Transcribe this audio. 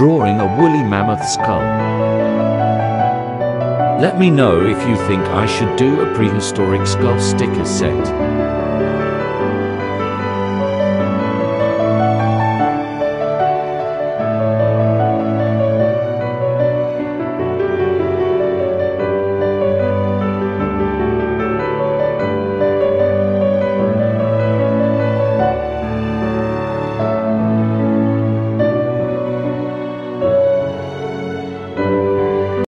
drawing a woolly mammoth skull. Let me know if you think I should do a prehistoric skull sticker set.